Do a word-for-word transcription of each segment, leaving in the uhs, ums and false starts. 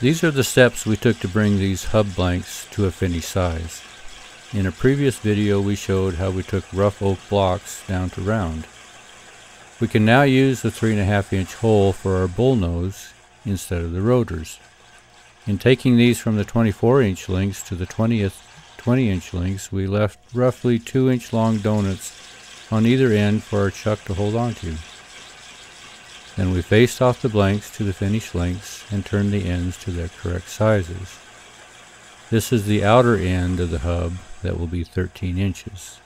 These are the steps we took to bring these hub blanks to a finished size. In a previous video we showed how we took rough oak blocks down to round. We can now use the three and a half inch hole for our bullnose instead of the rotors. In taking these from the twenty-four inch links to the twentieth twenty inch links, we left roughly two inch long donuts on either end for our chuck to hold on to. Then we faced off the blanks to the finished links and turned the ends to their correct sizes. This is the outer end of the hub that will be thirteen inches.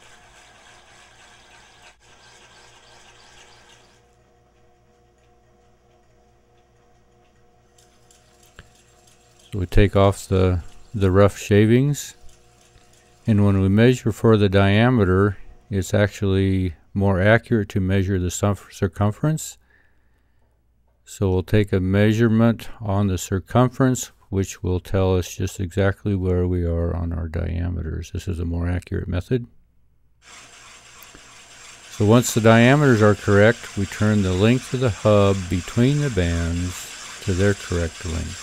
So we take off the, the rough shavings, and when we measure for the diameter, it's actually more accurate to measure the circumference. So we'll take a measurement on the circumference, which will tell us just exactly where we are on our diameters. This is a more accurate method. So once the diameters are correct, we turn the length of the hub between the bands to their correct length.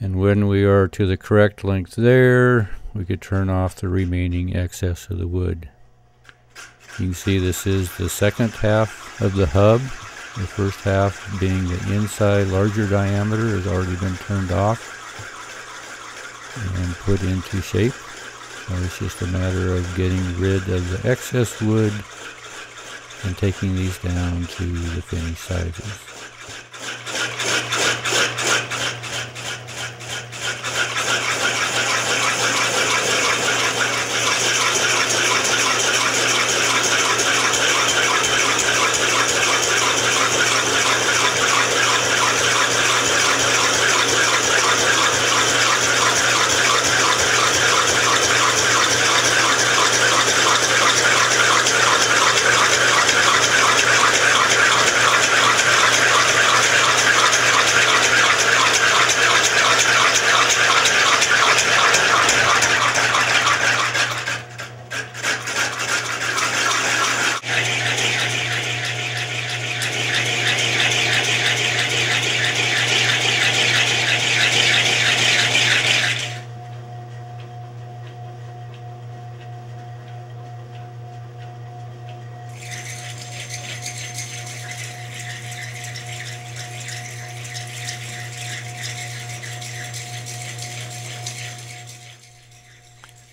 And when we are to the correct length there, we could turn off the remaining excess of the wood. You can see this is the second half of the hub. The first half, being the inside larger diameter, has already been turned off and put into shape. So it's just a matter of getting rid of the excess wood and taking these down to the finished sizes.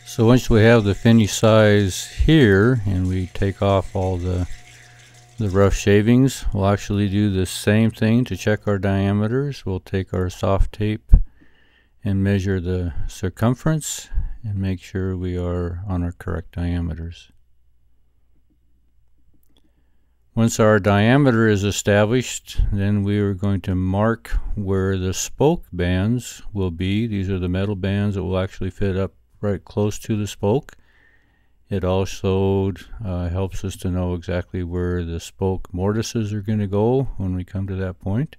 So once we have the finished size here and we take off all the, the rough shavings, we'll actually do the same thing to check our diameters. We'll take our soft tape and measure the circumference and make sure we are on our correct diameters. Once our diameter is established, then we are going to mark where the spoke bands will be. These are the metal bands that will actually fit up right close to the spoke. It also uh, helps us to know exactly where the spoke mortises are going to go when we come to that point.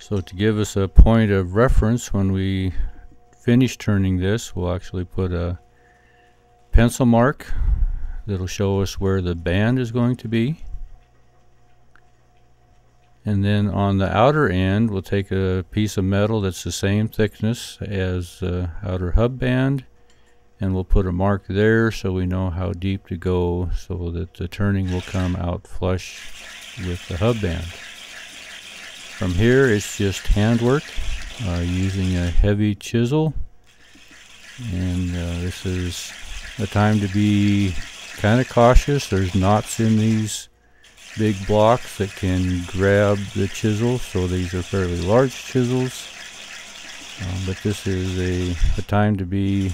So to give us a point of reference, when we finish turning this, we'll actually put a pencil mark that'll show us where the band is going to be. And then on the outer end, we'll take a piece of metal that's the same thickness as the outer hub band, and we'll put a mark there so we know how deep to go so that the turning will come out flush with the hub band. From here, it's just handwork uh, using a heavy chisel, and uh, this is a time to be kind of cautious. There's knots in these big blocks that can grab the chisel, so these are fairly large chisels, um, but this is a, a time to be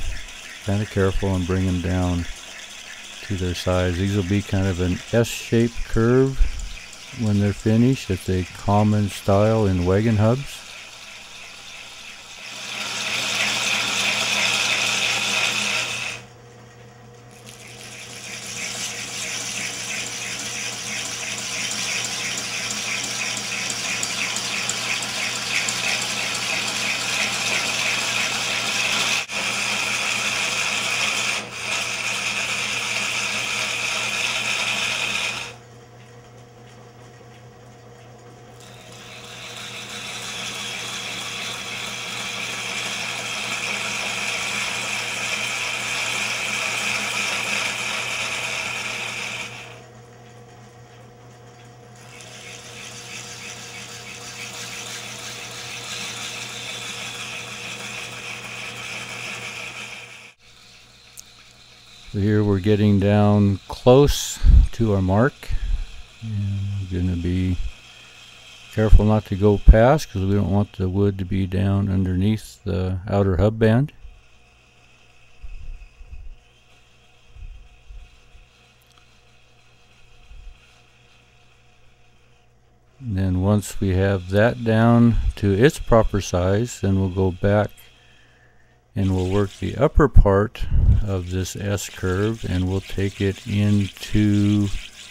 kind of careful and bring them down to their size. These will be kind of an S-shaped curve when they're finished. It's a common style in wagon hubs. So here we're getting down close to our mark, and we're going to be careful not to go past because we don't want the wood to be down underneath the outer hub band. And then once we have that down to its proper size, then we'll go back and we'll work the upper part of this S curve, and we'll take it into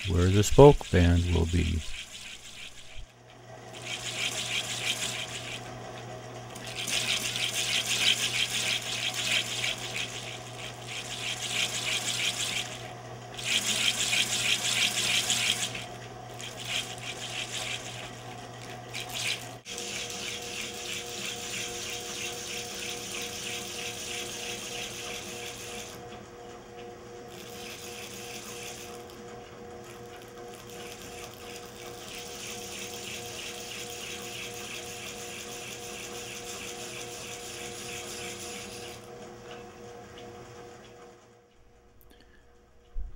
where the spoke band will be.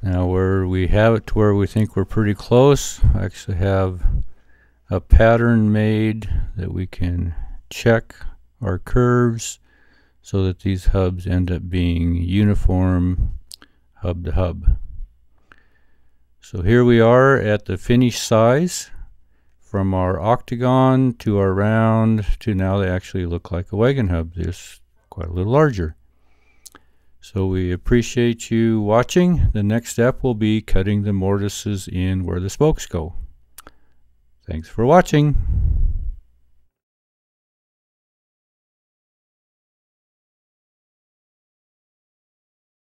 Now where we have it to where we think we're pretty close, I actually have a pattern made that we can check our curves so that these hubs end up being uniform hub to hub. So here we are at the finished size, from our octagon to our round to now they actually look like a wagon hub. They're quite a little larger. So we appreciate you watching. The next step will be cutting the mortises in where the spokes go. Thanks for watching.